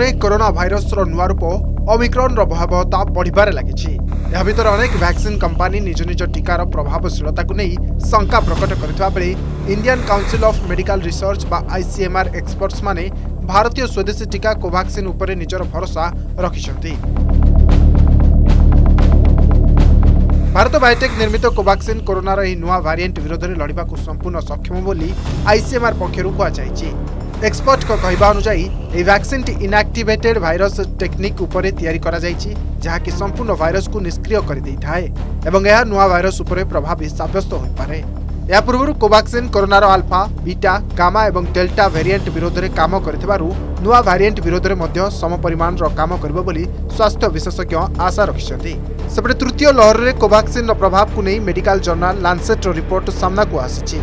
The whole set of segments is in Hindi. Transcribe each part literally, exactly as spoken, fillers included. भारतरे कोरोना भाइरस रो नुवा रूप ओमिक्रॉन रो भयावहता बढ़िबार लागिछि। एहा भितर अनेक वैक्सीन कंपनी निज निज टीकार प्रभावशीलता को नहीं शंका प्रकट करथिबा बेले Indian Council of Medical Research बा आईसीएमआर एक्सपर्ट्स माने भारतीय स्वदेशी टीका कोवैक्सीन उपरे निजर भरोसा रखिछन्ती। भारत बायोटेक निर्मित कोवैक्सीन कोरोनार एही नुवा भारिएंट विरोधरे लड़िबा को संपूर्ण सक्षम बोली आईसीएमआर पक्षरु कहाଯାଇଛି। एक्सपर्ट को कहवा अनुसायी ए वैक्सीन टी इनएक्टिवेटेड वायरस टेक्निक उपरे तैयारी करा जायछि जहाँकि संपूर्ण वायरस को निष्क्रिय कर दै थाए एवं यह नुआ वायरस उपरे प्रभावी साब्यस्त होइ पारे। या पूर्व कोवैक्सीन कोरोनार अल्फा बीटा गामा एवं डेल्टा वेरिएंट विरोध में काम करथिबारु नुआ वेरिएंट विरोध में मध्य समपरिमाण रो काम करबो बोली स्वास्थ्य विशेषज्ञ आशा रखिसथि। सेपटे तृतीय लहर रे कोवैक्सीन रो प्रभाव को नहीं मेडिकल जर्नल लांसेट रो रिपोर्ट सामना को आसीछि।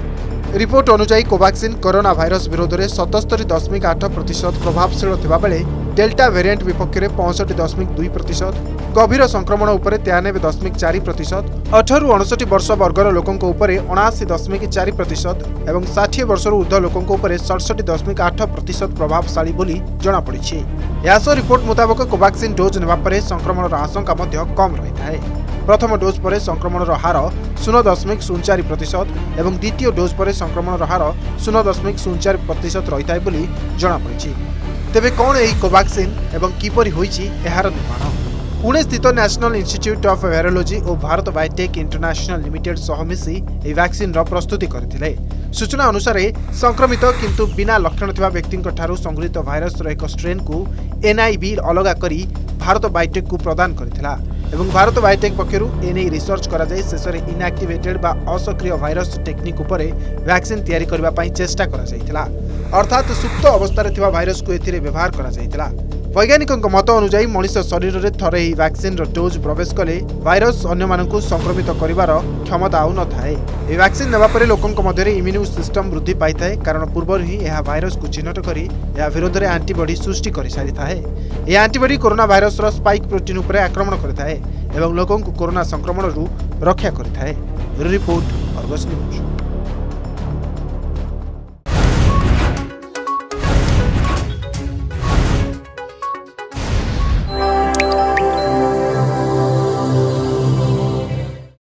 रिपोर्ट अनुसायी कोवैक्सीन कोरोना भाइरस विरोध में सतस्तरी दशमिक आठ प्रतिशत प्रभावशील थिबा बेले डेल्टा वेरिएंट विपक्ष में पचसठ दशमिक दुई प्रतिशत गभीर संक्रमण उपरे तेयानबे दशमिक चार प्रतिशत अठारह रु अड़सठ वर्ष वर्गर लोकों उपरे अणाशी दशमिक चार प्रतिशत और षाठी वर्ष ऊर्ध्व लोकों उपरे सड़सठ दशमिक आठ प्रतिशत प्रभावशाली बोली जनापड़ी। यासो रिपोर्ट मुताबक कोवैक्सीन डोज नेबा परे संक्रमण आशंका कम रही है। प्रथम डोज पर संक्रमण हार शून्य दशमिक शून्य चार प्रतिशत और द्वितीय डोज पर संक्रमण हार शून्य दशमिक शून्य चार प्रतिशत रही है बोली जनापड़ी। तेबे कौन यही कोवैक्सीन एवं किपरि होईछि एहार निर्माण पुणे स्थित नेशनल इंस्टीट्यूट ऑफ वायरोलॉजी और भारत बायोटेक इंटरनेशनल लिमिटेड सह मिसी ए वैक्सीन रो प्रस्तुति करथिले। सूचना अनुसार संक्रमित किंतु बिना लक्षण थिबा व्यक्ति ठारू संग्रहित वायरस रो एक स्ट्रेन को एनआईवी अलग करी भारत बायोटेक को प्रदान करथिला एवं भारत बायोटेक पक्षरु एने रिसर्च करा जाय शेष रे इनएक्टिवेटेड बा असक्रिय वायरस टेक्निक उपरे वैक्सीन तयारी करबा पई चेष्टा करा जायतिला अर्थात सुप्त अवस्था रे थिबा वायरस को एथिरे व्यवहार करा जायतिला। वैज्ञानिकों मत अनुसायी मनुष्य शरीर में थरे ही वैक्सीन रो डोज प्रवेश कले वायरस अन्यमानकु संक्रमित करिवार क्षमता आउ न थाए। ए वैक्सीन नेबा परे लोकंक मध्यरे इम्यून सिस्टम वृद्धि पाई थाए कारण पूर्व ही यह वायरस को चिन्हट करी यह विरोध में एंटीबॉडी सृष्टि कर सारी थाए। यह एंटीबॉडी कोरोना वायरस रो स्पाइक प्रोटीन उपरे आक्रमण करथाए एवं लोकंक कोरोना संक्रमण रु रक्षा करथाए। Report Argus news.